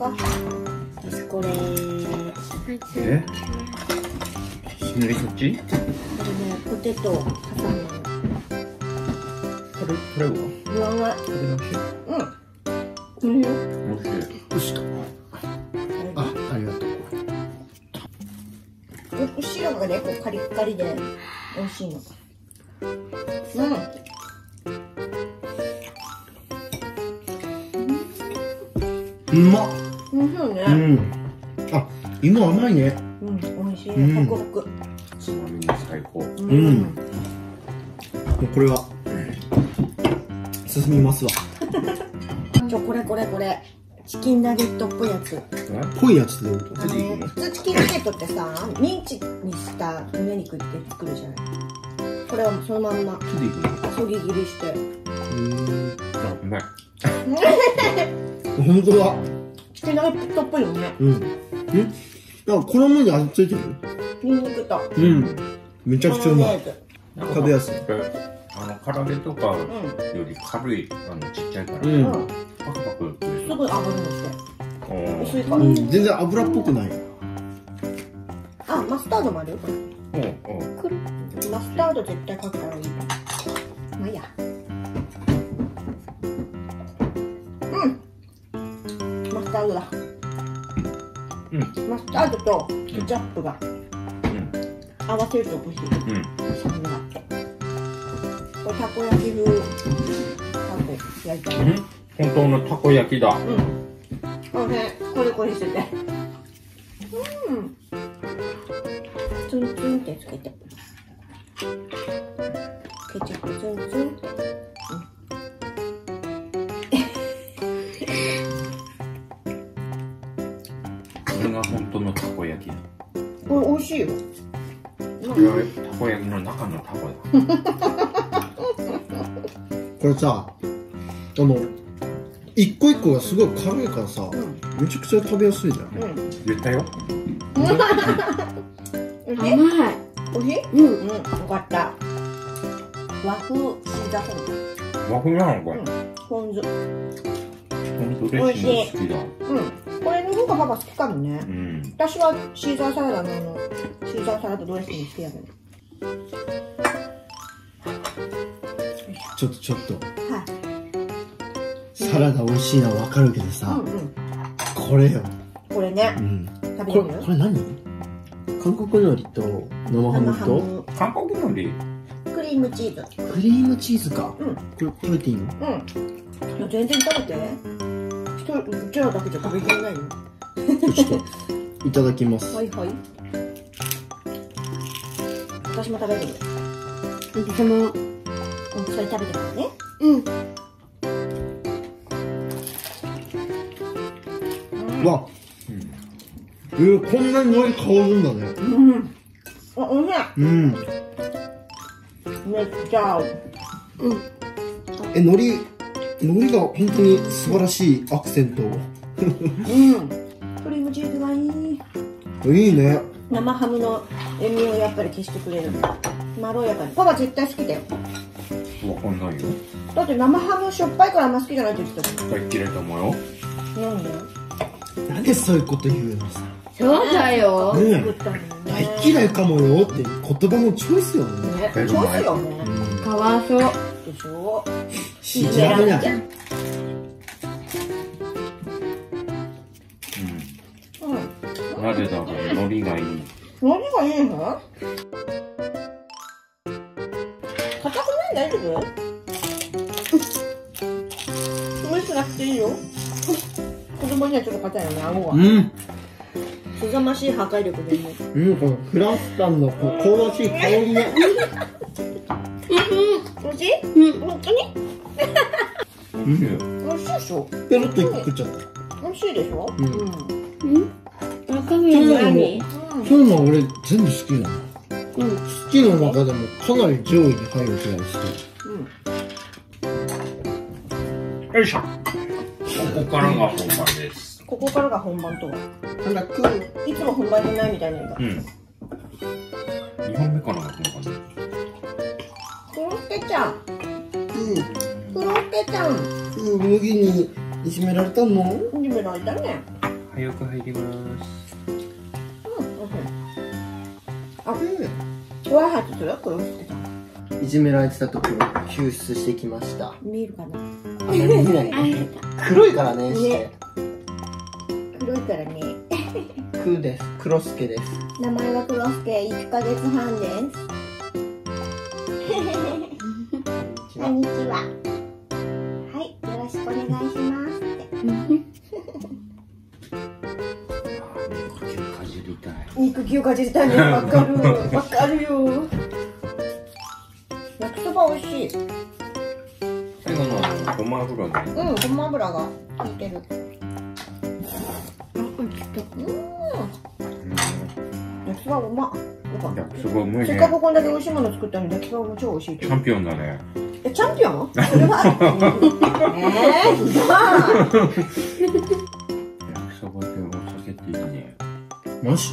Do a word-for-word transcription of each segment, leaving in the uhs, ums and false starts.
か。これ。え？いきなりこっち？これね、ポテトを挟む。これこれは？うわうわ。これ美味しい。うん。うんよ。美味しい。うしと。あ、ありがとう。お塩がね、こうカリッカリで美味しいの。うん。うまっ。美味しいね。うん。あ、芋甘いね。うん、美味しい。ホクホク。つまみに最高。うん。もうこれは進みますわ。じゃこれこれこれチキンナゲットっぽいやつ。っぽいやつで。普通チキンナゲットってさ、ミンチにした胸肉って作るじゃない。これはそのまんま。そぎ切りして。うん。あ、うまい。本当だ。チキンナゲットっぽいよね。うん。え？なんか衣に味ついてる？ニンニクと。うん。めちゃくちゃうまい。食べやすい。あの唐揚げとかより軽い、あのちっちゃいから。うん。パクパク。すごい脂のして。薄いから。うん。全然脂っぽくない。あ、マスタードもある？うんうん。くる。マスタード絶対かけたらいい。まあいいや。マスタードだ。うん、マスタードとケチャップが合わせると美味しい。うん、これたこ焼き風たこ焼いた。うん、本当のたこ焼きだ。うん。これコリコリしてて。うん。ツンツンってつけて。ケチャップツンツンって。これ美味しいよ。たこ焼きの中のたこだ。これさ、あの一個一個がすごい軽いからさ、めちゃくちゃ食べやすいじゃん。絶対よ。うまい。おいしい？うんうん。よかった。和風ピザ風。和風なのこれ。ポン酢。ポン酢レシピ好きだ。うん。これの方がパパ好きかもね。うん、私はシーザーサラダのあのシーザーサラダドレッシング好きやけど。ちょっとちょっと。はい。サラダ美味しいのはわかるけどさ、うんうん、これよ。これね。うん、食べるよ。これ、これ何？韓国海苔と生ハムと。韓国海苔。クリームチーズ。クリームチーズか。うん。これ食べていいの？うん。全然食べて。うちらだけじゃ食べきれないよ。ちょっといただきます。はいはい。私も食べる。私も、うん、それ食べてますね。うん。わ、えー、こんなに海苔香るんだね。うん。あ、おいしい。うん。めっちゃ合う。うん。え、海苔。海苔が本当に素晴らしいアクセント。うん。クリームチーズがいい。いいね。生ハムの塩味をやっぱり消してくれる。まろやかに。パパ絶対好きだよ。わかんないよ。だって生ハムしょっぱいからあんま好きじゃないって言ってた。大嫌いと思うよ。なんで？なんでそういうこと言うのさ。そうだよ。ねえ。大嫌いかもよって言葉のチョイスよね。チョイスよね。かわいそう。でしょ。信じられない。うん。うん。なぜだろう、海苔がいい。海苔がいいの？硬くない？大丈夫？無理しなくていいよ。子供にはちょっと硬いよね、顎が。うん。すざましい破壊力でいい。うん、このクラスタンの香ばしい香りが。うん。おいしい？うん。本当に？美味しいでしょ。ペロッと食っちゃった。美味しいでしょ。うん。うん。中身何？そういうの俺全部好きなの。うん。好きの中でもかなり上位に入るくらい好き。よいしょ。ここからが本番です。ここからが本番とは。なんだくいつも本番じゃないみたいなのが。うん。二本目かな本番。コロッケちゃん。うん。クロッケちゃん、うん、麦にいじめられたの？いじめられたね。よく入ります。うん、怖いはずそれは殺してた。いじめられてたところ救出してきました。見えるかな。あ、見えない。黒いからね。して黒いからね。クです。黒助です。名前は黒助。一ヶ月半です。こんにちは。はい、よろしくお願いしますって。肉球かじりたい。肉球かじりたいね。わかる。わかるよ。焼きそば美味しい。最後のごま油が。うん、ごま油が効いてる。うん。焼きそばうま。焼きそばうまいね。せっかくこんだけ美味しいもの作ったのに焼きそばも超美味しい。チャンピオンだね。え、チャンピオン？それはえー、ひどい。焼きそばでお酒っていいね。マジ？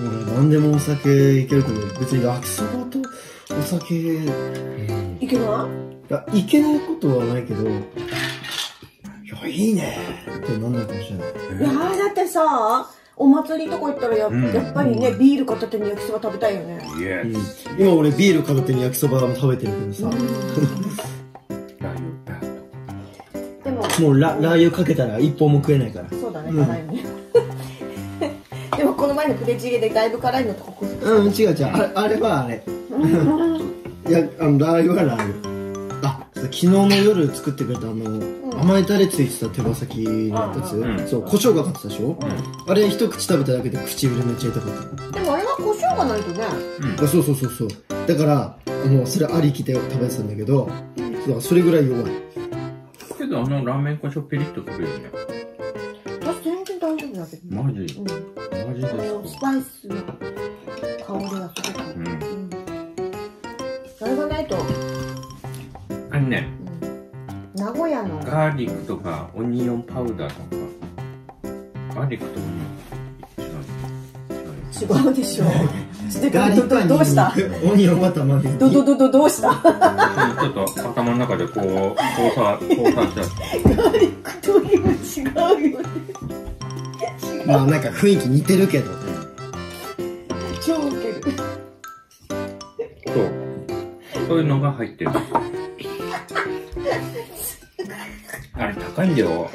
俺何でもお酒いけるけど、別に焼きそばとお酒いけない？いや、いけないことはないけど、いや、いいねってなんないかもしれない。えー、いやー、だってさ、お祭りとか行ったら や,、うん、やっぱりね、ビール片手に焼きそば食べたいよね。うん、今俺ビール片手に焼きそばも食べてるけどさ。でももうララー油かけたら一本も食えないから。そうだね、辛いね。うん、でもこの前のプレチゲでだいぶ辛いのと克服。うん、違う違う、あ、あれはあれ。いや、あのラー油はラー油。あ、昨日の夜作ってくれたあの。甘いタレついてた手羽先のやつ、うん、そう、胡椒がかってたでしょ、うん、あれ一口食べただけで唇めっちゃ痛かった。でもあれは胡椒がないとね、うん、そうそうそうそう、だからもうそれありきで食べてたんだけど、うん、それぐらい弱いけど、あのラーメン胡椒ピリッと食べるよね。私全然大丈夫だけど。マジ、うん、マジですか。スパイスの香りがすごく、うんうん、それがないとあんね、名古屋のガーリックとかオニオンパウダーとか。ガーリックとオニオン違う違うでしょ。ガーリックどうした？オニオンはたまにどどどどどうした？ちょっと頭の中でこうこうさこうさした。ガーリックとオニオン違うよね。まあなんか雰囲気似てるけど。超ウケる。そうそういうのが入ってる。あれ高いんだよ。